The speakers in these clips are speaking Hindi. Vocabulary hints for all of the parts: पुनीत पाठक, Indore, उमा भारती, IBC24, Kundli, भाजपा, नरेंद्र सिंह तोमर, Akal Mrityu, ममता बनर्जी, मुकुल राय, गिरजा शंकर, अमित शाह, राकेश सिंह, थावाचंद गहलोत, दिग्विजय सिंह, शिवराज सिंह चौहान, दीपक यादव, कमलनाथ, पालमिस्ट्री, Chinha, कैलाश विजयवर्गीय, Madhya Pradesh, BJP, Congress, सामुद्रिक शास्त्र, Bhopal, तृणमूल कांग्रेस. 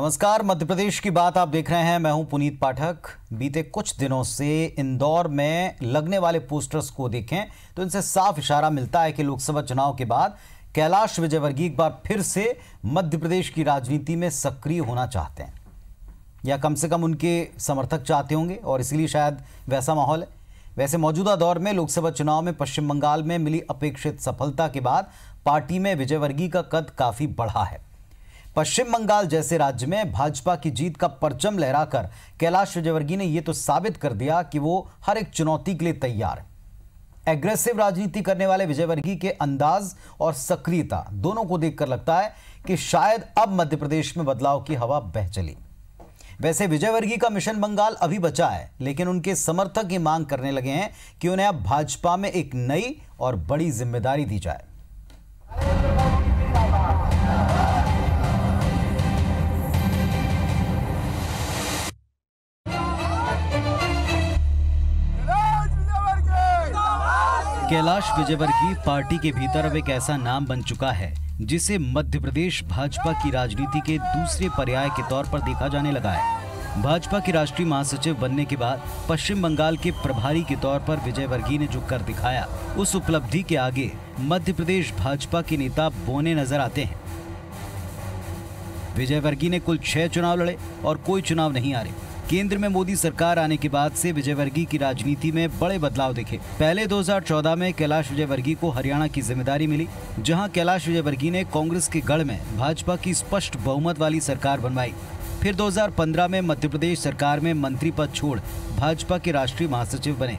नमस्कार, मध्य प्रदेश की बात आप देख रहे हैं। मैं हूं पुनीत पाठक। बीते कुछ दिनों से इंदौर में लगने वाले पोस्टर्स को देखें तो इनसे साफ इशारा मिलता है कि लोकसभा चुनाव के बाद कैलाश विजयवर्गीय एक बार फिर से मध्य प्रदेश की राजनीति में सक्रिय होना चाहते हैं, या कम से कम उनके समर्थक चाहते होंगे, और इसीलिए शायद वैसा माहौल है। वैसे मौजूदा दौर में लोकसभा चुनाव में पश्चिम बंगाल में मिली अपेक्षित सफलता के बाद पार्टी में विजयवर्गीय का कद काफ़ी बढ़ा है। पश्चिम बंगाल जैसे राज्य में भाजपा की जीत का परचम लहराकर कैलाश विजयवर्गीय ने यह तो साबित कर दिया कि वो हर एक चुनौती के लिए तैयार है। एग्रेसिव राजनीति करने वाले विजयवर्गीय के अंदाज और सक्रियता दोनों को देखकर लगता है कि शायद अब मध्य प्रदेश में बदलाव की हवा बह चली। वैसे विजयवर्गीय का मिशन बंगाल अभी बचा है, लेकिन उनके समर्थक ये मांग करने लगे हैं कि उन्हें अब भाजपा में एक नई और बड़ी जिम्मेदारी दी जाए। कैलाश विजयवर्गीय पार्टी के भीतर अब एक ऐसा नाम बन चुका है जिसे मध्य प्रदेश भाजपा की राजनीति के दूसरे पर्याय के तौर पर देखा जाने लगा है। भाजपा के राष्ट्रीय महासचिव बनने के बाद पश्चिम बंगाल के प्रभारी के तौर पर विजयवर्गीय ने जो कर दिखाया, उस उपलब्धि के आगे मध्य प्रदेश भाजपा के नेता बोने नजर आते हैं। विजयवर्गीय ने कुल 6 चुनाव लड़े और कोई चुनाव नहीं हारे। केंद्र में मोदी सरकार आने के बाद से विजयवर्गीय की राजनीति में बड़े बदलाव दिखे। पहले 2014 में कैलाश विजयवर्गीय को हरियाणा की जिम्मेदारी मिली, जहां कैलाश विजयवर्गीय ने कांग्रेस के गढ़ में भाजपा की स्पष्ट बहुमत वाली सरकार बनवाई। फिर 2015 में मध्य प्रदेश सरकार में मंत्री पद छोड़ भाजपा के राष्ट्रीय महासचिव बने।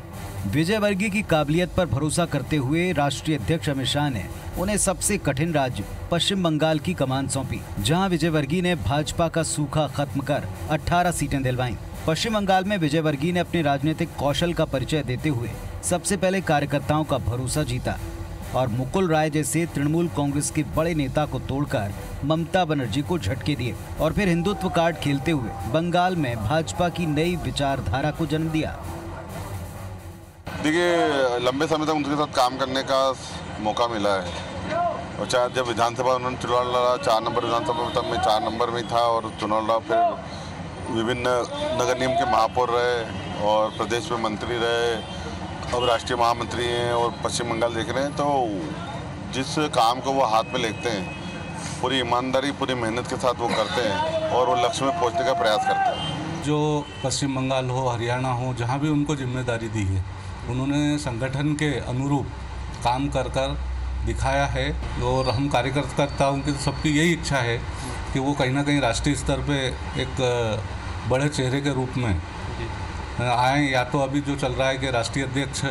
विजयवर्गीय की काबिलियत पर भरोसा करते हुए राष्ट्रीय अध्यक्ष अमित शाह ने उन्हें सबसे कठिन राज्य पश्चिम बंगाल की कमान सौंपी, जहां विजयवर्गीय ने भाजपा का सूखा खत्म कर 18 सीटें दिलवाईं। पश्चिम बंगाल में विजयवर्गीय ने अपने राजनीतिक कौशल का परिचय देते हुए सबसे पहले कार्यकर्ताओं का भरोसा जीता और मुकुल राय जैसे तृणमूल कांग्रेस के बड़े नेता को तोड़कर ममता बनर्जी को झटके दिए, और फिर हिंदुत्व कार्ड खेलते हुए बंगाल में भाजपा की नई विचारधारा को जन्म दिया। देखिए, लंबे समय तक उनके साथ काम करने का मौका मिला है, और चाहे जब विधानसभा उन्होंने चुनाव लड़ा 4 नंबर विधानसभा में, तब मैं 4 नंबर में था और चुनाव लड़ा। फिर विभिन्न नगर निगम के महापौर रहे और प्रदेश में मंत्री रहे, अब राष्ट्रीय महामंत्री हैं और पश्चिम बंगाल देख रहे हैं। तो जिस काम को वो हाथ में लेते हैं, पूरी ईमानदारी पूरी मेहनत के साथ वो करते हैं और वो लक्ष्य में पहुँचने का प्रयास करते हैं। जो पश्चिम बंगाल हो, हरियाणा हो, जहाँ भी उनको जिम्मेदारी दी है, उन्होंने संगठन के अनुरूप काम कर कर दिखाया है। और हम कार्यकर्ताओं की सबकी यही इच्छा है कि वो कहीं ना कहीं राष्ट्रीय स्तर पे एक बड़े चेहरे के रूप में आए। या तो अभी जो चल रहा है कि राष्ट्रीय अध्यक्ष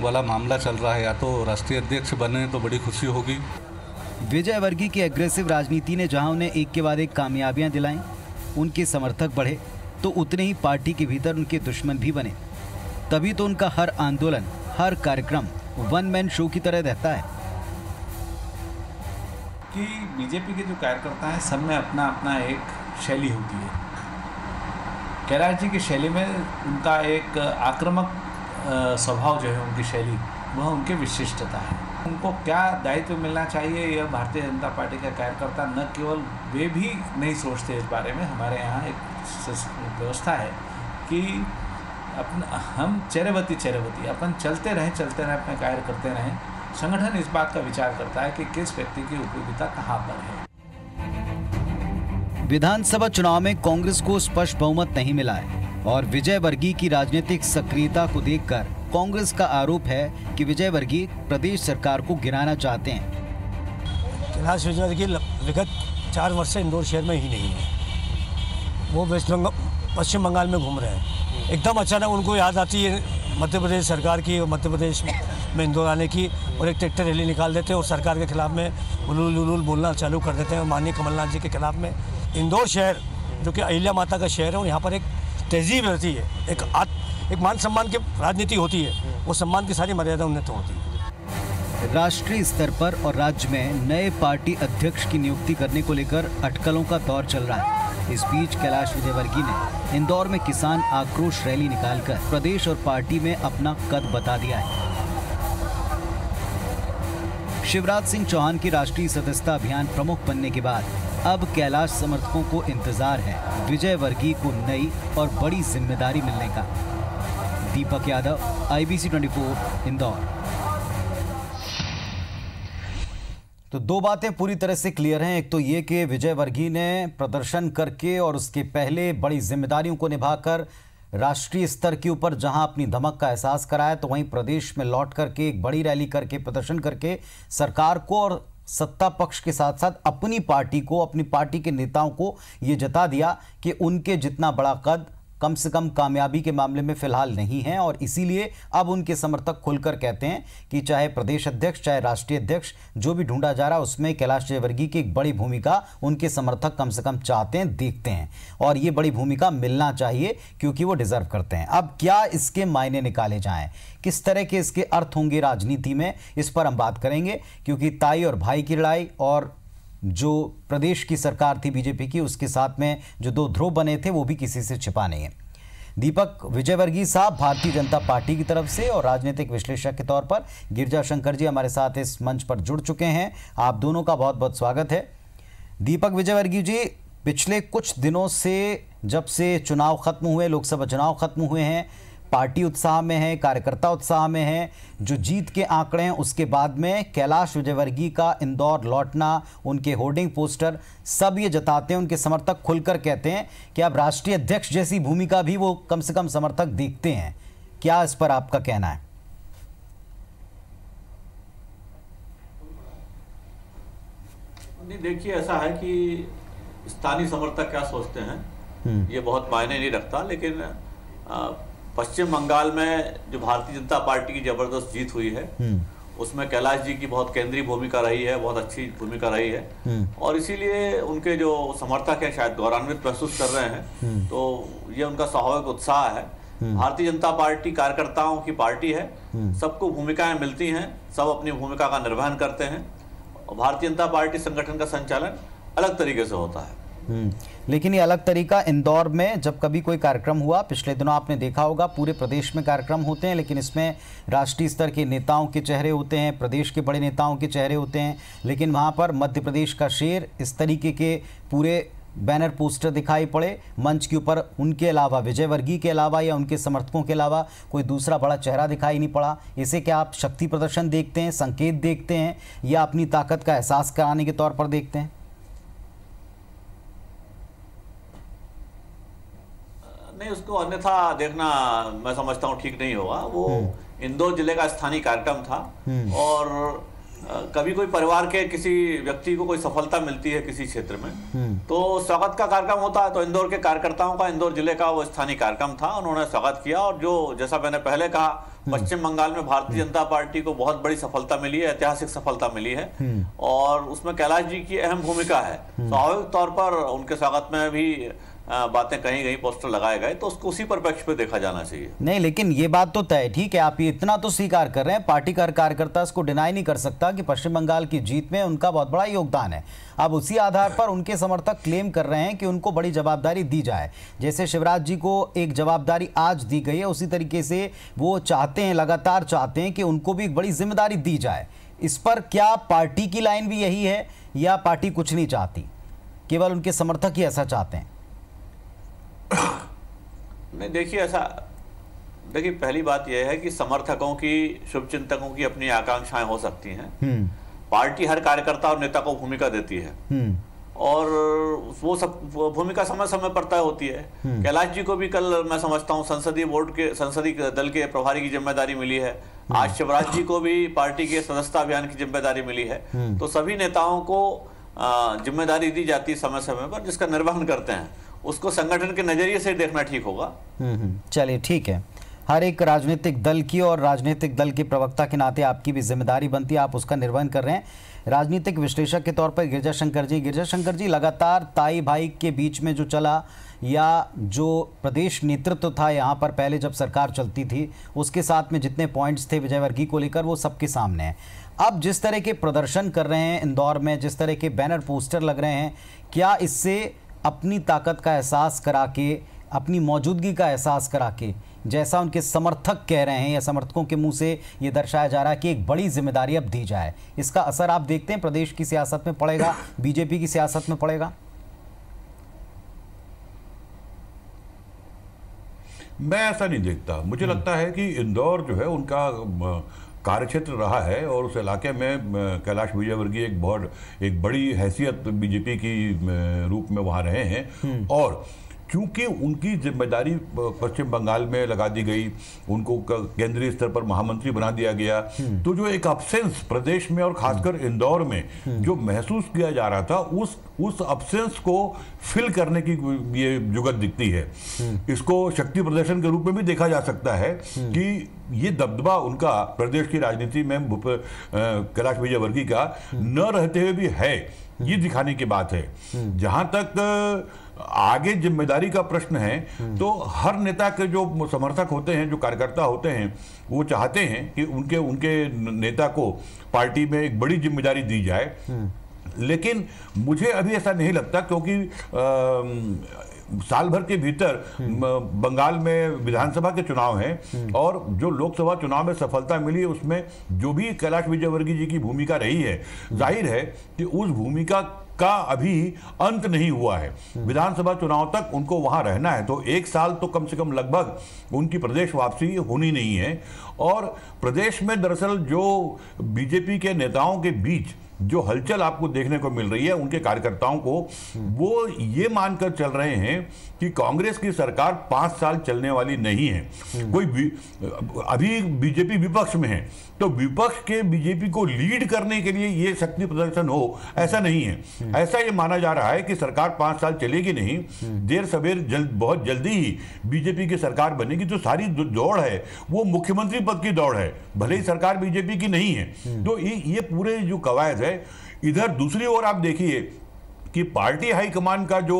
वाला मामला चल रहा है, या तो राष्ट्रीय अध्यक्ष बने तो बड़ी खुशी होगी। विजयवर्गीय की एग्रेसिव राजनीति ने जहाँ उन्हें एक के बाद एक कामयाबियाँ दिलाएँ, उनके समर्थक बढ़े, तो उतने ही पार्टी के भीतर उनके दुश्मन भी बने। तभी तो उनका हर आंदोलन, हर कार्यक्रम वन मैन शो की तरह रहता है कि बीजेपी के जो कार्यकर्ता हैं, सब में अपना अपना एक शैली होती है। कैलाश जी की शैली में उनका एक आक्रामक स्वभाव जो है, उनकी शैली, वह उनकी विशिष्टता है। उनको क्या दायित्व मिलना चाहिए, यह भारतीय जनता पार्टी का कार्यकर्ता न केवल वे भी नहीं सोचते। इस बारे में हमारे यहाँ एक व्यवस्था है कि अपना हम चेहरेवती अपन चलते रहें, अपने कार्य करते रहें। संगठन इस बात का विचार करता है कि किस व्यक्ति की उपयोगिता कहाँ पर है। विधानसभा चुनाव में कांग्रेस को स्पष्ट बहुमत नहीं मिला है, और विजयवर्गीय की राजनीतिक सक्रियता को देखकर कांग्रेस का आरोप है कि विजयवर्गीय प्रदेश सरकार को गिराना चाहते हैं। कैलाश विजयवर्गीय विगत 4 वर्ष से इंदौर शहर में ही नहीं है, वो पश्चिम बंगाल में घूम रहे हैं। एकदम अचानक उनको याद आती है मध्य प्रदेश सरकार की और मध्य प्रदेश में इंदौर आने की, और एक ट्रैक्टर रैली निकाल देते हैं और सरकार के खिलाफ में उलूल बोलना चालू कर देते हैं, और माननीय कमलनाथ जी के खिलाफ में। इंदौर शहर जो कि अहिल्या माता का शहर है, और यहाँ पर एक तहजीब रहती है, एक मान सम्मान की राजनीति होती है, वो सम्मान की सारी मर्यादा उन्नत होती है। राष्ट्रीय स्तर पर और राज्य में नए पार्टी अध्यक्ष की नियुक्ति करने को लेकर अटकलों का दौर चल रहा है। इस बीच कैलाश विजयवर्गीय ने इंदौर में किसान आक्रोश रैली निकालकर प्रदेश और पार्टी में अपना कद बता दिया है। शिवराज सिंह चौहान की राष्ट्रीय सदस्यता अभियान प्रमुख बनने के बाद अब कैलाश समर्थकों को इंतजार है विजयवर्गीय को नई और बड़ी जिम्मेदारी मिलने का। दीपक यादव, IBC24 इंदौर। तो दो बातें पूरी तरह से क्लियर हैं, एक तो ये कि विजयवर्गीय ने प्रदर्शन करके और उसके पहले बड़ी जिम्मेदारियों को निभाकर राष्ट्रीय स्तर के ऊपर जहां अपनी धमक का एहसास कराया, तो वहीं प्रदेश में लौट करके एक बड़ी रैली करके प्रदर्शन करके सरकार को और सत्ता पक्ष के साथ साथ अपनी पार्टी को, अपनी पार्टी के नेताओं को ये जता दिया कि उनके जितना बड़ा कद कम से कम कामयाबी के मामले में फिलहाल नहीं है। और इसीलिए अब उनके समर्थक खुलकर कहते हैं कि चाहे प्रदेश अध्यक्ष चाहे राष्ट्रीय अध्यक्ष जो भी ढूंढा जा रहा है उसमें कैलाश विजयवर्गीय की एक बड़ी भूमिका उनके समर्थक कम से कम चाहते हैं, देखते हैं, और ये बड़ी भूमिका मिलना चाहिए क्योंकि वो डिजर्व करते हैं। अब क्या इसके मायने निकाले जाएँ, किस तरह के इसके अर्थ होंगे राजनीति में, इस पर हम बात करेंगे क्योंकि ताई और भाई की लड़ाई और जो प्रदेश की सरकार थी बीजेपी की उसके साथ में जो दो ध्रुव बने थे वो भी किसी से छिपा नहीं है। दीपक विजयवर्गीय साहब भारतीय जनता पार्टी की तरफ से और राजनीतिक विश्लेषक के तौर पर गिरजा शंकर जी हमारे साथ इस मंच पर जुड़ चुके हैं। आप दोनों का बहुत बहुत स्वागत है। दीपक विजयवर्गीय जी, पिछले कुछ दिनों से जब से चुनाव खत्म हुए, लोकसभा चुनाव खत्म हुए हैं, पार्टी उत्साह में है, कार्यकर्ता उत्साह में है, जो जीत के आंकड़े हैं उसके बाद में कैलाश विजयवर्गीय का इंदौर लौटना, उनके होर्डिंग पोस्टर सब ये जताते हैं, उनके समर्थक खुलकर कहते हैं कि अब राष्ट्रीय अध्यक्ष जैसी भूमिका भी वो कम से कम समर्थक देखते हैं। क्या इस पर आपका कहना है? देखिए, ऐसा है कि स्थानीय समर्थक क्या सोचते हैं ये बहुत मायने नहीं रखता, लेकिन पश्चिम बंगाल में जो भारतीय जनता पार्टी की जबरदस्त जीत हुई है उसमें कैलाश जी की बहुत केंद्रीय भूमिका रही है, बहुत अच्छी भूमिका रही है, और इसीलिए उनके जो समर्थक हैं शायद गौरवान्वित महसूस कर रहे हैं। तो ये उनका स्वाभाविक उत्साह है। भारतीय जनता पार्टी कार्यकर्ताओं की पार्टी है, सबको भूमिकाएं मिलती हैं, सब अपनी भूमिका का निर्वहन करते हैं। भारतीय जनता पार्टी संगठन का संचालन अलग तरीके से होता है, लेकिन ये अलग तरीका इंदौर में जब कभी कोई कार्यक्रम हुआ, पिछले दिनों आपने देखा होगा पूरे प्रदेश में कार्यक्रम होते हैं, लेकिन इसमें राष्ट्रीय स्तर के नेताओं के चेहरे होते हैं, प्रदेश के बड़े नेताओं के चेहरे होते हैं, लेकिन वहाँ पर मध्य प्रदेश का शेर इस तरीके के पूरे बैनर पोस्टर दिखाई पड़े मंच के ऊपर, उनके अलावा विजयवर्गीय के अलावा या उनके समर्थकों के अलावा कोई दूसरा बड़ा चेहरा दिखाई नहीं पड़ा। इसे क्या आप शक्ति प्रदर्शन देखते हैं, संकेत देखते हैं, या अपनी ताकत का एहसास कराने के तौर पर देखते हैं? नहीं, उसको अन्यथा देखना मैं समझता हूँ ठीक नहीं होगा। वो इंदौर जिले का स्थानीय कार्यक्रम था और कभी कोई परिवार के किसी व्यक्ति को कोई सफलता मिलती है किसी क्षेत्र में तो स्वागत का कार्यक्रम होता है। तो इंदौर के कार्यकर्ताओं का, इंदौर जिले का वो स्थानीय कार्यक्रम था, उन्होंने स्वागत किया। और जो जैसा मैंने पहले कहा, पश्चिम बंगाल में भारतीय जनता पार्टी को बहुत बड़ी सफलता मिली है, ऐतिहासिक सफलता मिली है, और उसमें कैलाश जी की अहम भूमिका है। स्वाभाविक तौर पर उनके स्वागत में भी बातें कहीं कहीं पोस्टर लगाए गए, तो उसको उसी परिप्रेक्ष्य पे देखा जाना चाहिए। नहीं, लेकिन ये बात तो तय ठीक है, आप ये इतना तो स्वीकार कर रहे हैं, पार्टी का कार्यकर्ता इसको डिनाई नहीं कर सकता कि पश्चिम बंगाल की जीत में उनका बहुत बड़ा योगदान है। अब उसी आधार पर उनके समर्थक क्लेम कर रहे हैं कि उनको बड़ी जवाबदारी दी जाए, जैसे शिवराज जी को एक जवाबदारी आज दी गई है, उसी तरीके से वो चाहते हैं, लगातार चाहते हैं कि उनको भी एक बड़ी जिम्मेदारी दी जाए। इस पर क्या पार्टी की लाइन भी यही है या पार्टी कुछ नहीं चाहती, केवल उनके समर्थक ही ऐसा चाहते हैं? नहीं, देखिए, ऐसा देखिए, पहली बात यह है कि समर्थकों की, शुभचिंतकों की अपनी आकांक्षाएं हो सकती हैं। पार्टी हर कार्यकर्ता और नेता को भूमिका देती है और वो सब भूमिका समय समय पर तय होती है। कैलाश जी को भी कल मैं समझता हूँ संसदीय बोर्ड के, संसदीय दल के प्रभारी की जिम्मेदारी मिली है, आज शिवराज जी को भी पार्टी के सदस्यता अभियान की जिम्मेदारी मिली है। तो सभी नेताओं को जिम्मेदारी दी जाती है समय समय पर, जिसका निर्वहन करते हैं। उसको संगठन के नजरिए से देखना ठीक होगा। चलिए, ठीक है, हर एक राजनीतिक दल की और राजनीतिक दल के प्रवक्ता के नाते आपकी भी जिम्मेदारी बनती है, आप उसका निर्वहन कर रहे हैं। राजनीतिक विश्लेषक के तौर पर गिरजा शंकर जी, लगातार ताई भाई के बीच में जो चला या जो प्रदेश नेतृत्व था यहाँ पर पहले जब सरकार चलती थी उसके साथ में जितने पॉइंट्स थे विजयवर्गीय को लेकर वो सबके सामने हैं। अब जिस तरह के प्रदर्शन कर रहे हैं इंदौर में, जिस तरह के बैनर पोस्टर लग रहे हैं, क्या इससे अपनी ताकत का एहसास करा के, अपनी मौजूदगी का एहसास करा के जैसा उनके समर्थक कह रहे हैं या समर्थकों के मुंह से ये दर्शाया जा रहा है कि एक बड़ी जिम्मेदारी अब दी जाए, इसका असर आप देखते हैं प्रदेश की सियासत में पड़ेगा, बीजेपी की सियासत में पड़ेगा? मैं ऐसा नहीं देखता। मुझे लगता है कि इंदौर जो है उनका कार्यक्षेत्र रहा है और उस इलाके में कैलाश विजयवर्गीय एक बड़ी हैसियत बीजेपी की रूप में वहाँ रहे हैं और क्योंकि उनकी जिम्मेदारी पश्चिम बंगाल में लगा दी गई, उनको केंद्रीय स्तर पर महामंत्री बना दिया गया, तो जो एक अब्सेंस प्रदेश में और खासकर इंदौर में जो महसूस किया जा रहा था उस अब्सेंस को फिल करने की ये जुगत दिखती है। इसको शक्ति प्रदर्शन के रूप में भी देखा जा सकता है कि ये दबदबा उनका प्रदेश की राजनीति में कैलाश विजयवर्गीय का न रहते हुए भी है, ये दिखाने की बात है। जहां तक आगे जिम्मेदारी का प्रश्न है तो हर नेता के जो समर्थक होते हैं, जो कार्यकर्ता होते हैं, वो चाहते हैं कि उनके उनके नेता को पार्टी में एक बड़ी जिम्मेदारी दी जाए, लेकिन मुझे अभी ऐसा नहीं लगता क्योंकि साल भर के भीतर बंगाल में विधानसभा के चुनाव हैं और जो लोकसभा चुनाव में सफलता मिली उसमें जो भी कैलाश विजयवर्गीय जी की भूमिका रही है, जाहिर है कि उस भूमिका का अभी अंत नहीं हुआ है। विधानसभा चुनाव तक उनको वहाँ रहना है, तो एक साल तो कम से कम लगभग उनकी प्रदेश वापसी होनी नहीं है। और प्रदेश में दरअसल जो बीजेपी के नेताओं के बीच जो हलचल आपको देखने को मिल रही है, उनके कार्यकर्ताओं को वो ये मानकर चल रहे हैं कि कांग्रेस की सरकार 5 साल चलने वाली नहीं है। अभी बीजेपी विपक्ष में है तो विपक्ष के बीजेपी को लीड करने के लिए ये शक्ति प्रदर्शन हो, ऐसा नहीं है। ऐसा ये माना जा रहा है कि सरकार 5 साल चलेगी नहीं, देर सवेर बहुत जल्दी ही बीजेपी की सरकार बनेगी। तो सारी दौड़ है वो मुख्यमंत्री पद की दौड़ है, भले ही सरकार बीजेपी की नहीं है। तो ये पूरे जो कवायद है, इधर दूसरी ओर आप देखिए कि पार्टी हाईकमान का जो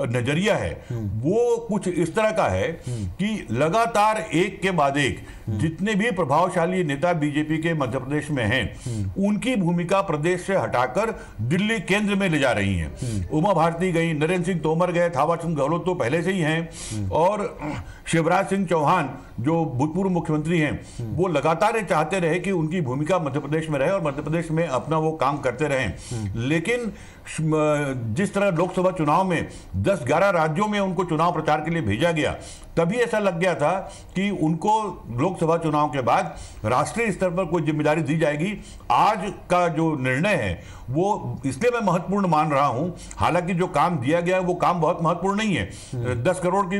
नजरिया है वो कुछ इस तरह का है कि लगातार एक के बाद एक जितने भी प्रभावशाली नेता बीजेपी के मध्य प्रदेश में हैं उनकी भूमिका प्रदेश से हटाकर दिल्ली केंद्र में ले जा रही हैं। उमा भारती गई, नरेंद्र सिंह तोमर गए, थावाचंद गहलोत तो पहले से ही हैं और शिवराज सिंह चौहान जो भूतपूर्व मुख्यमंत्री हैं वो लगातार ये चाहते रहे कि उनकी भूमिका मध्य प्रदेश में रहे और मध्य प्रदेश में अपना वो काम करते रहें। लेकिन जिस तरह लोकसभा चुनाव में 10-11 राज्यों में उनको चुनाव प्रचार के लिए भेजा गया, तभी ऐसा लग गया था कि उनको लोकसभा चुनाव के बाद राष्ट्रीय स्तर पर कोई जिम्मेदारी दी जाएगी। आज का जो निर्णय है वो इसलिए मैं महत्वपूर्ण मान रहा हूं, हालांकि जो काम दिया गया है वो काम बहुत महत्वपूर्ण नहीं है। 10 करोड़ की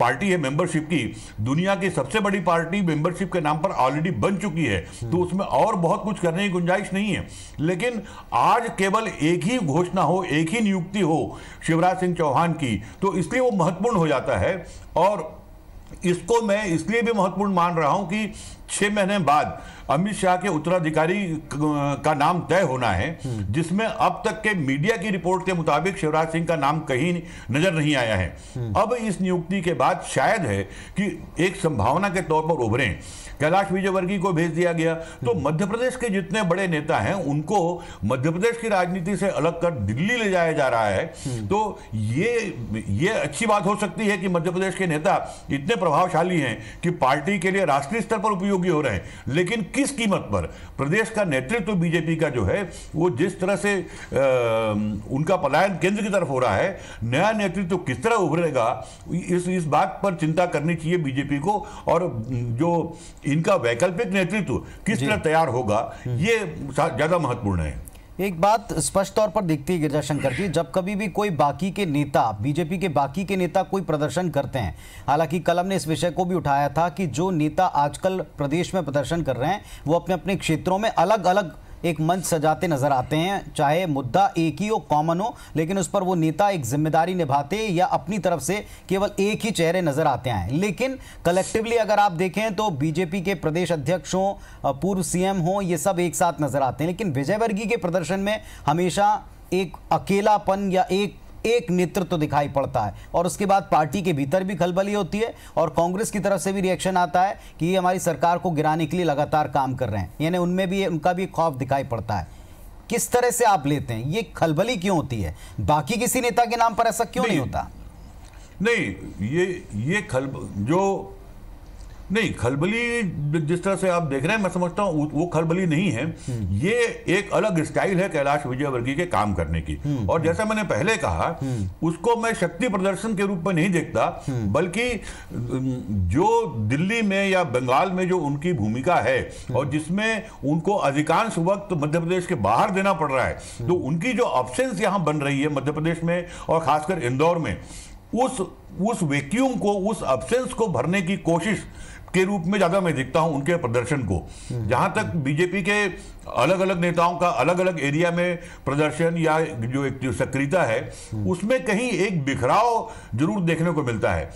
पार्टी है मेंबरशिप की, दुनिया की सबसे बड़ी पार्टी मेंबरशिप के नाम पर ऑलरेडी बन चुकी है, तो उसमें और बहुत कुछ करने की गुंजाइश नहीं है। लेकिन आज केवल एक ही घोषणा हो, एक ही नियुक्ति हो शिवराज सिंह चौहान की, तो इसलिए वो महत्वपूर्ण हो जाता है। और इसको मैं इसलिए भी महत्वपूर्ण मान रहा हूं कि 6 महीने बाद अमित शाह के उत्तराधिकारी का नाम तय होना है, जिसमें अब तक के मीडिया की रिपोर्ट के मुताबिक शिवराज सिंह का नाम कहीं नजर नहीं आया है। अब इस नियुक्ति के बाद शायद है कि एक संभावना के तौर पर उभरे। कैलाश विजयवर्गीय को भेज दिया गया, तो मध्य प्रदेश के जितने बड़े नेता हैं उनको मध्य प्रदेश की राजनीति से अलग कर दिल्ली ले जाया जा रहा है। तो ये अच्छी बात हो सकती है कि मध्य प्रदेश के नेता इतने प्रभावशाली हैं कि पार्टी के लिए राष्ट्रीय स्तर पर उपयोगी हो रहे हैं, लेकिन किस कीमत पर? प्रदेश का नेतृत्व तो बीजेपी का जो है वो जिस तरह से उनका पलायन केंद्र की तरफ हो रहा है, नया नेतृत्व तो किस तरह उभरेगा, इस बात पर चिंता करनी चाहिए बीजेपी को। और जो इनका वैकल्पिक नेतृत्व किस तरह तैयार होगा ये ज्यादा महत्वपूर्ण है। एक बात स्पष्ट तौर पर दिखती है गिरजा शंकर जी, जब कभी भी कोई बाकी के नेता, बीजेपी के बाकी के नेता कोई प्रदर्शन करते हैं, हालांकि कल हमने इस विषय को भी उठाया था कि जो नेता आजकल प्रदेश में प्रदर्शन कर रहे हैं वो अपने अपने क्षेत्रों में अलग अलग एक मंच सजाते नजर आते हैं, चाहे मुद्दा एक ही हो, कॉमन हो, लेकिन उस पर वो नेता एक जिम्मेदारी निभाते या अपनी तरफ से केवल एक ही चेहरे नजर आते हैं। लेकिन कलेक्टिवली अगर आप देखें तो बीजेपी के प्रदेश अध्यक्ष हों, पूर्व सीएम हों, ये सब एक साथ नजर आते हैं। लेकिन विजयवर्गीय के प्रदर्शन में हमेशा एक अकेलापन या एक नेतृत्व तो दिखाई पड़ता है और उसके बाद पार्टी के भीतर भी खलबली होती है और कांग्रेस की तरफ से भी रिएक्शन आता है कि ये हमारी सरकार को गिराने के लिए लगातार काम कर रहे हैं, यानी उनमें भी उनका भी खौफ दिखाई पड़ता है। किस तरह से आप लेते हैं, ये खलबली क्यों होती है? बाकी किसी नेता के नाम पर ऐसा क्यों नहीं होता? नहीं, ये खलबली जिस तरह से आप देख रहे हैं, मैं समझता हूँ वो खलबली नहीं है, ये एक अलग स्टाइल है कैलाश विजयवर्गीय के काम करने की। और जैसा मैंने पहले कहा, उसको मैं शक्ति प्रदर्शन के रूप में नहीं देखता, बल्कि जो दिल्ली में या बंगाल में जो उनकी भूमिका है और जिसमें उनको अधिकांश वक्त मध्य प्रदेश के बाहर देना पड़ रहा है, तो उनकी जो ऑब्सेंस यहाँ बन रही है मध्य प्रदेश में और खासकर इंदौर में, उस वैक्यूम को, उस अब्सेंस को भरने की कोशिश के रूप में ज्यादा मैं देखता हूं उनके प्रदर्शन को। जहां तक बीजेपी के अलग अलग नेताओं का अलग अलग एरिया में प्रदर्शन या जो एक सक्रियता है, उसमें कहीं एक बिखराव जरूर देखने को मिलता है।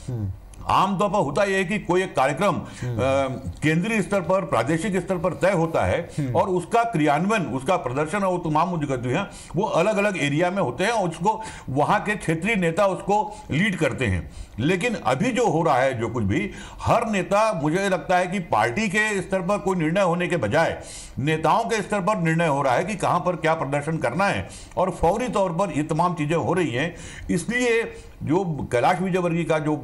आमतौर पर होता यह है कि कोई एक कार्यक्रम केंद्रीय स्तर पर, प्रादेशिक स्तर पर तय होता है और उसका क्रियान्वयन, उसका प्रदर्शन और तमाम हैं वो अलग अलग एरिया में होते हैं और उसको वहां के क्षेत्रीय नेता उसको लीड करते हैं। लेकिन अभी जो हो रहा है, जो कुछ भी, हर नेता, मुझे लगता है कि पार्टी के स्तर पर कोई निर्णय होने के बजाय नेताओं के स्तर पर निर्णय हो रहा है कि कहां पर क्या प्रदर्शन करना है और फौरी तौर पर ये तमाम चीजें हो रही हैं। इसलिए जो कैलाश विजयवर्गीय का जो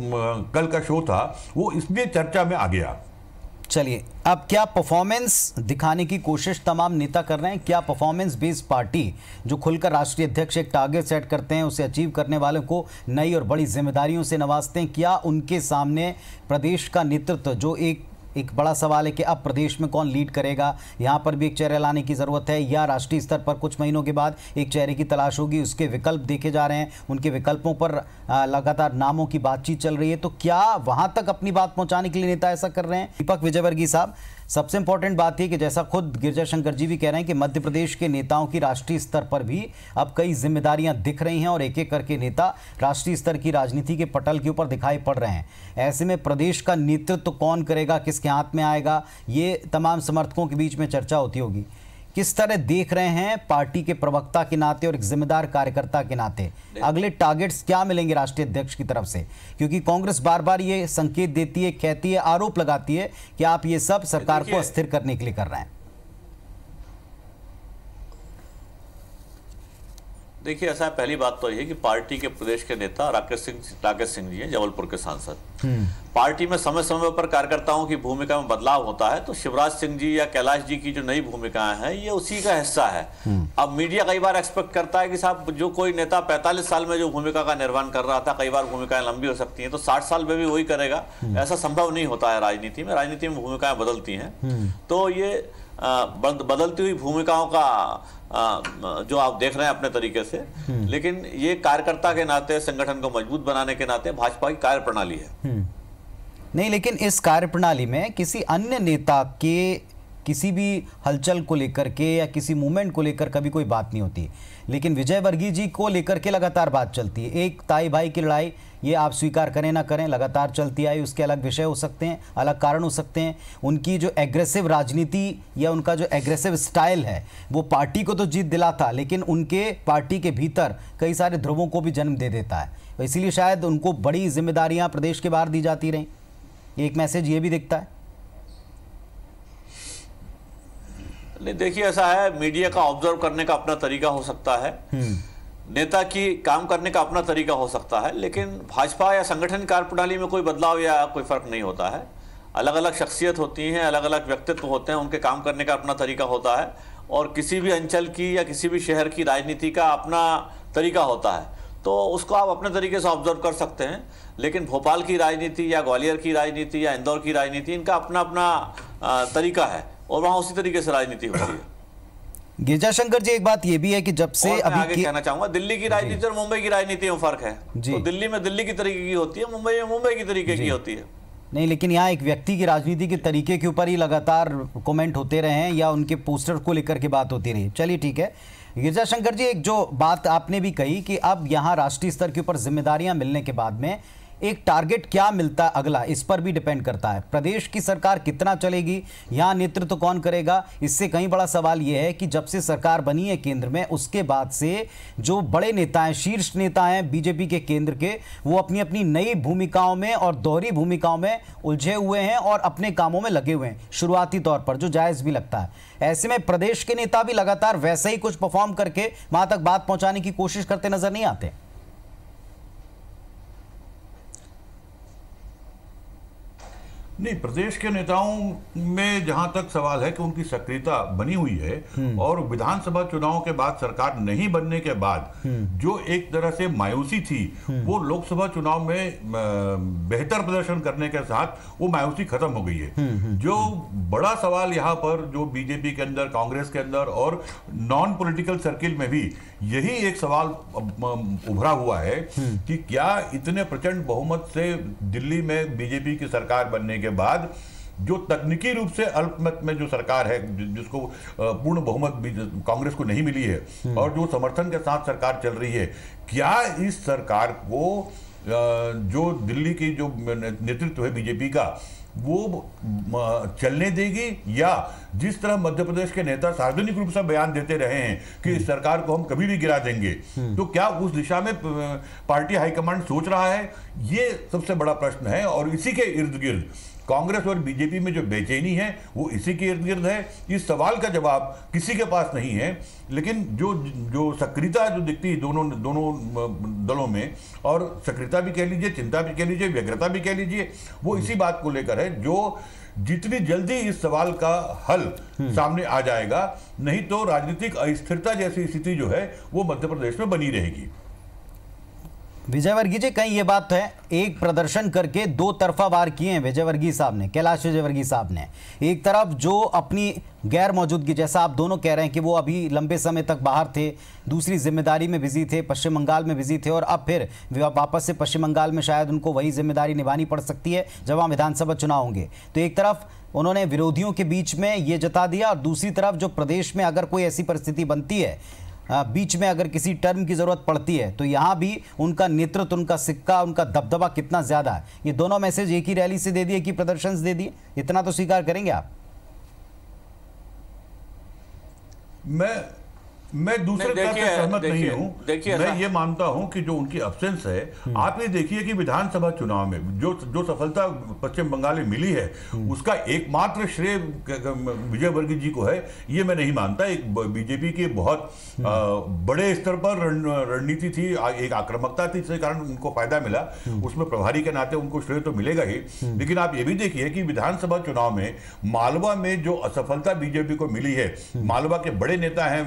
कल का शो था वो इसलिए चर्चा में आ गया। चलिए, अब क्या परफॉर्मेंस दिखाने की कोशिश तमाम नेता कर रहे हैं? क्या परफॉर्मेंस बेस्ड पार्टी जो खुलकर राष्ट्रीय अध्यक्ष एक टारगेट सेट करते हैं, उसे अचीव करने वालों को नई और बड़ी जिम्मेदारियों से नवाजते हैं? क्या उनके सामने प्रदेश का नेतृत्व, जो एक बड़ा सवाल है कि अब प्रदेश में कौन लीड करेगा, यहाँ पर भी एक चेहरा लाने की ज़रूरत है, या राष्ट्रीय स्तर पर कुछ महीनों के बाद एक चेहरे की तलाश होगी, उसके विकल्प देखे जा रहे हैं, उनके विकल्पों पर लगातार नामों की बातचीत चल रही है, तो क्या वहाँ तक अपनी बात पहुँचाने के लिए नेता ऐसा कर रहे हैं? दीपक विजयवर्गीय साहब, सबसे इंपॉर्टेंट बात यह कि जैसा खुद गिरजा शंकर जी भी कह रहे हैं कि मध्य प्रदेश के नेताओं की राष्ट्रीय स्तर पर भी अब कई जिम्मेदारियां दिख रही हैं और एक एक करके नेता राष्ट्रीय स्तर की राजनीति के पटल के ऊपर दिखाई पड़ रहे हैं। ऐसे में प्रदेश का नेतृत्व तो कौन करेगा, किसके हाथ में आएगा, ये तमाम समर्थकों के बीच में चर्चा होती होगी। किस तरह देख रहे हैं पार्टी के प्रवक्ता के नाते और एक जिम्मेदार कार्यकर्ता के नाते अगले टारगेट्स क्या मिलेंगे राष्ट्रीय अध्यक्ष की तरफ से? क्योंकि कांग्रेस बार बार ये संकेत देती है, कहती है, आरोप लगाती है कि आप ये सब सरकार को अस्थिर करने के लिए कर रहे हैं। देखिए, ऐसा पहली बात तो ये है कि पार्टी के प्रदेश के नेता राकेश सिंह जी हैं, जबलपुर के सांसद। पार्टी में समय समय पर कार्यकर्ताओं की भूमिका में बदलाव होता है, तो शिवराज सिंह जी या कैलाश जी की जो नई भूमिकाएं हैं ये उसी का हिस्सा है। अब मीडिया कई बार एक्सपेक्ट करता है कि साहब जो कोई नेता 45 साल में जो भूमिका का निर्माण कर रहा था, कई बार भूमिकाएं लंबी हो सकती हैं, तो 60 साल में भी वही करेगा, ऐसा संभव नहीं होता है। राजनीति में भूमिकाएं बदलती हैं, तो ये बदलती हुई भूमिकाओं का जो आप देख रहे हैं अपने तरीके से। लेकिन ये कार्यकर्ता के नाते, संगठन को मजबूत बनाने के नाते भाजपा की कार्यप्रणाली है। नहीं, लेकिन इस कार्यप्रणाली में किसी अन्य नेता के किसी भी हलचल को लेकर के या किसी मूवमेंट को लेकर कभी कोई बात नहीं होती, लेकिन विजयवर्गीय जी को लेकर के लगातार बात चलती है। एक ताई भाई की लड़ाई, ये आप स्वीकार करें ना करें, लगातार चलती आई। उसके अलग विषय हो सकते हैं, अलग कारण हो सकते हैं। उनकी जो एग्रेसिव राजनीति या उनका जो एग्रेसिव स्टाइल है वो पार्टी को तो जीत दिलाता, लेकिन उनके पार्टी के भीतर कई सारे ध्रुवों को भी जन्म दे देता है। इसीलिए शायद उनको बड़ी जिम्मेदारियाँ प्रदेश के बाहर दी जाती रहीं, एक मैसेज ये भी दिखता है। नहीं, देखिए, ऐसा है, मीडिया का ऑब्जर्व करने का अपना तरीका हो सकता है, नेता की काम करने का अपना तरीका हो सकता है, लेकिन भाजपा या संगठन कार्यप्रणाली में कोई बदलाव या कोई फर्क नहीं होता है। अलग अलग शख्सियत होती हैं, अलग अलग व्यक्तित्व होते हैं, उनके काम करने का अपना तरीका होता है और किसी भी अंचल की या किसी भी शहर की राजनीति का अपना तरीका होता है, तो उसको आप अपने तरीके से ऑब्जर्व कर सकते हैं। लेकिन भोपाल की राजनीति या ग्वालियर की राजनीति या इंदौर की राजनीति, इनका अपना अपना तरीका है और वहाँ उसी तरीके से राजनीति होती है। गिरजा शंकर जी, एक बात ये भी है कि जब से अभी आगे कहना चाहूंगा, दिल्ली की राजनीति और मुंबई की राजनीति में फर्क है। तो दिल्ली में दिल्ली की तरीके की होती है, मुंबई में मुंबई की तरीके की होती है। नहीं, लेकिन यहाँ एक व्यक्ति की राजनीति के तरीके के ऊपर ही लगातार कमेंट होते रहे हैं या उनके पोस्टर को लेकर के बात होती रही। चलिए, ठीक है। गिरजा शंकर जी, एक जो बात आपने भी कही कि अब यहाँ राष्ट्रीय स्तर के ऊपर जिम्मेदारियां मिलने के बाद में एक टारगेट क्या मिलता है अगला, इस पर भी डिपेंड करता है। प्रदेश की सरकार कितना चलेगी, यहाँ नेतृत्व तो कौन करेगा, इससे कहीं बड़ा सवाल यह है कि जब से सरकार बनी है केंद्र में, उसके बाद से जो बड़े नेता हैं, शीर्ष नेता हैं बीजेपी के केंद्र के, वो अपनी अपनी नई भूमिकाओं में और दोहरी भूमिकाओं में उलझे हुए हैं और अपने कामों में लगे हुए हैं शुरुआती तौर पर, जो जायज़ भी लगता है। ऐसे में प्रदेश के नेता भी लगातार वैसे ही कुछ परफॉर्म करके वहाँ तक बात पहुँचाने की कोशिश करते नजर नहीं आते। नहीं, प्रदेश के नेताओं में जहां तक सवाल है कि उनकी सक्रियता बनी हुई है और विधानसभा चुनाव के बाद सरकार नहीं बनने के बाद जो एक तरह से मायूसी थी वो लोकसभा चुनाव में बेहतर प्रदर्शन करने के साथ वो मायूसी खत्म हो गई है। जो बड़ा सवाल यहां पर जो बीजेपी के अंदर, कांग्रेस के अंदर और नॉन पॉलिटिकल सर्किल में भी यही एक सवाल उभरा हुआ है कि क्या इतने प्रचंड बहुमत से दिल्ली में बीजेपी की सरकार बनने के बाद जो तकनीकी रूप से अल्पमत में जो सरकार है जिसको पूर्ण बहुमत कांग्रेस को नहीं मिली है और जो समर्थन के साथ सरकार चल रही है, क्या इस सरकार को जो दिल्ली की जो नेतृत्व है बीजेपी का वो चलने देगी? या जिस तरह मध्य प्रदेश के नेता सार्वजनिक रूप से बयान देते रहे हैं कि इस सरकार को हम कभी भी गिरा देंगे, तो क्या उस दिशा में पार्टी हाईकमांड सोच रहा है? ये सबसे बड़ा प्रश्न है और इसी के इर्द गिर्द कांग्रेस और बीजेपी में जो बेचैनी है वो इसी के इर्द गिर्द है। इस सवाल का जवाब किसी के पास नहीं है, लेकिन जो सक्रियता जो दिखती है दोनों दलों में, और सक्रियता भी कह लीजिए, चिंता भी कह लीजिए, व्यग्रता भी कह लीजिए, वो इसी बात को लेकर है। जो जितनी जल्दी इस सवाल का हल सामने आ जाएगा, नहीं तो राजनीतिक अस्थिरता जैसी स्थिति जो है वो मध्य प्रदेश में बनी रहेगी। विजयवर्गीय जी, कहीं ये बात है, एक प्रदर्शन करके दो तरफा वार किए हैं विजयवर्गीय साहब ने, कैलाश विजयवर्गीय साहब ने। एक तरफ जो अपनी गैर मौजूदगी, जैसा आप दोनों कह रहे हैं कि वो अभी लंबे समय तक बाहर थे, दूसरी जिम्मेदारी में बिजी थे, पश्चिम बंगाल में बिजी थे, और अब फिर वापस से पश्चिम बंगाल में शायद उनको वही जिम्मेदारी निभानी पड़ सकती है जब वहाँ विधानसभा चुनाव होंगे। तो एक तरफ उन्होंने विरोधियों के बीच में ये जता दिया, और दूसरी तरफ जो प्रदेश में अगर कोई ऐसी परिस्थिति बनती है, बीच में अगर किसी टर्म की ज़रूरत पड़ती है, तो यहाँ भी उनका नेतृत्व, उनका सिक्का, उनका दबदबा कितना ज़्यादा है। ये दोनों मैसेज एक ही रैली से दे दिए, कि प्रदर्शन से दे दिए, इतना तो स्वीकार करेंगे आप? मैं दूसरे तरफ से सहमत नहीं हूं। मैं ये मानता हूं कि जो उनकी एब्सेंस है, आप ये देखिए कि विधानसभा चुनाव में जो सफलता पश्चिम बंगाल में मिली है उसका एकमात्र श्रेय विजयवर्गीय जी को है, ये मैं नहीं मानता। एक बीजेपी के बहुत बड़े स्तर पर रणनीति थी, एक आक्रामकता थी, इसके कारण उनको फायदा मिला। उसमें प्रभारी के नाते उनको श्रेय तो मिलेगा ही, लेकिन आप ये भी देखिए कि विधानसभा चुनाव में मालवा में जो असफलता बीजेपी को मिली है, मालवा के बड़े नेता हैं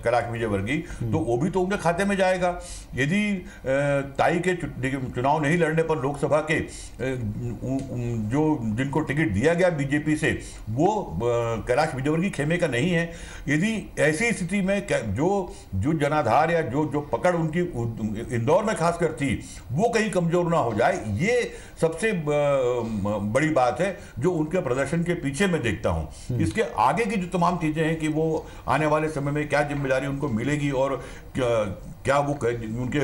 कैलाश विजयवर्गीय, तो वो भी तो उनके खाते में जाएगा। यदि ताई के चुनाव नहीं लड़ने पर लोकसभा के जो जिनको टिकट दिया गया बीजेपी से, वो कैलाश विजयवर्गीय खेमे का नहीं है। यदि ऐसी स्थिति में जो जनाधार या जो पकड़ उनकी इंदौर में खासकर थी वो कहीं कमजोर ना हो जाए, ये सबसे बड़ी बात है जो उनके प्रदर्शन के पीछे मैं देखता हूं। इसके आगे की जो तमाम चीजें हैं कि वो आने वाले समय में क्या जिम्मेदारी उनको मिलेगी और क्या वो उनके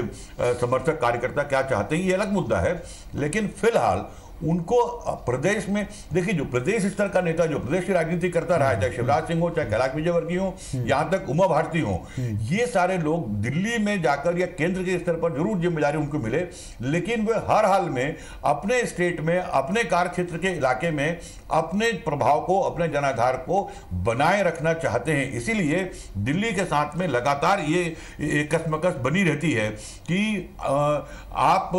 समर्थक कार्यकर्ता क्या चाहते हैं, ये अलग मुद्दा है। लेकिन फिलहाल उनको प्रदेश में देखिए, जो प्रदेश स्तर का नेता जो प्रदेश की राजनीति करता रहा है, चाहे शिवराज सिंह हो, चाहे कैलाश विजयवर्गीय हो, यहाँ तक उमा भारती हो, ये सारे लोग दिल्ली में जाकर या केंद्र के स्तर पर जरूर जिम्मेदारी उनको मिले, लेकिन वे हर हाल में अपने स्टेट में, अपने कार्य क्षेत्र के इलाके में अपने प्रभाव को, अपने जनाधार को बनाए रखना चाहते हैं। इसीलिए दिल्ली के साथ में लगातार ये कसमकस बनी रहती है कि आप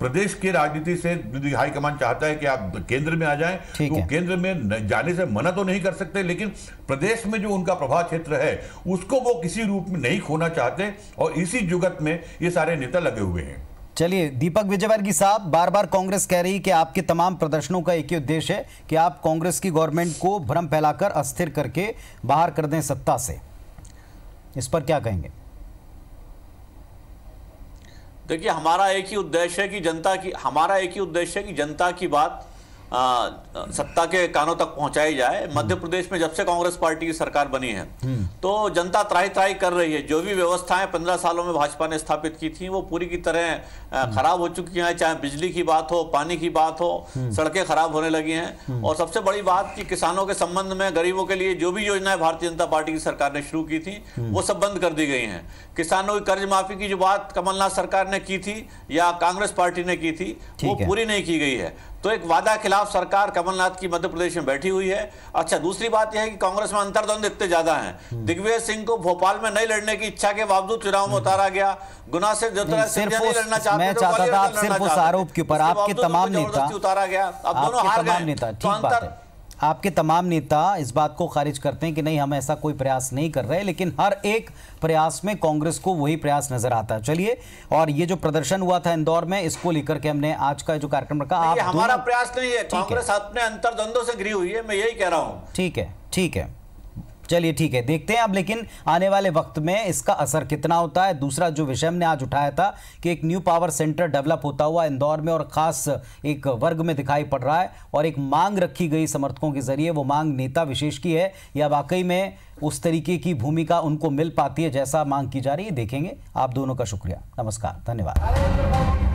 प्रदेश की राजनीति से, हाईकमान चाहता है कि आप केंद्र में आ जाएं, तो केंद्र में जाने से मना तो नहीं कर सकते, लेकिन प्रदेश में जो उनका प्रभाव क्षेत्र है उसको वो किसी रूप में नहीं खोना चाहते, और इसी जुगत में ये सारे नेता लगे हुए हैं। चलिए, दीपक विजयवर्गीय साहब, बार बार कांग्रेस कह रही है कि आपके तमाम प्रदर्शनों का एक ही उद्देश्य है कि आप कांग्रेस की गवर्नमेंट को भ्रम फैलाकर अस्थिर करके बाहर कर दें सत्ता से, इस पर क्या कहेंगे? देखिए, हमारा एक ही उद्देश्य है कि जनता की बात सत्ता के कानों तक पहुंचाई जाए। मध्य प्रदेश में जब से कांग्रेस पार्टी की सरकार बनी है तो जनता त्राही त्राही कर रही है। जो भी व्यवस्थाएं 15 सालों में भाजपा ने स्थापित की थी वो पूरी की तरह खराब हो चुकी हैं, चाहे बिजली की बात हो, पानी की बात हो, सड़कें खराब होने लगी हैं। और सबसे बड़ी बात कि किसानों के संबंध में, गरीबों के लिए जो भी योजनाएं भारतीय जनता पार्टी की सरकार ने शुरू की थी वो सब बंद कर दी गई हैं। किसानों की कर्ज माफी की जो बात कमलनाथ सरकार ने की थी या कांग्रेस पार्टी ने की थी वो पूरी नहीं की गई है। तो एक वादा खिलाफ सरकार कमलनाथ की मध्य प्रदेश में बैठी हुई है। अच्छा, दूसरी बात यह है कि कांग्रेस में अंतर्द्वंद इतने ज्यादा हैं। दिग्विजय सिंह को भोपाल में नहीं लड़ने की इच्छा के बावजूद चुनाव में उतारा गया। गुना से उतारा गया, अब दोनों हार गए। आपके तमाम नेता इस बात को खारिज करते हैं कि नहीं, हम ऐसा कोई प्रयास नहीं कर रहे, लेकिन हर एक प्रयास में कांग्रेस को वही प्रयास नजर आता है। चलिए, और ये जो प्रदर्शन हुआ था इंदौर में, इसको लेकर के हमने आज का जो कार्यक्रम रखा, आप हमारा प्रयास नहीं है, कांग्रेस अपने अंतर्द्वंदों से घिरी हुई है, मैं यही कह रहा हूँ। ठीक है, ठीक है, चलिए ठीक है, देखते हैं अब लेकिन आने वाले वक्त में इसका असर कितना होता है। दूसरा जो विषय हमने आज उठाया था कि एक न्यू पावर सेंटर डेवलप होता हुआ इंदौर में और खास एक वर्ग में दिखाई पड़ रहा है, और एक मांग रखी गई समर्थकों के जरिए, वो मांग नेता विशेष की है या वाकई में उस तरीके की भूमिका उनको मिल पाती है जैसा मांग की जा रही है, देखेंगे। आप दोनों का शुक्रिया, नमस्कार, धन्यवाद।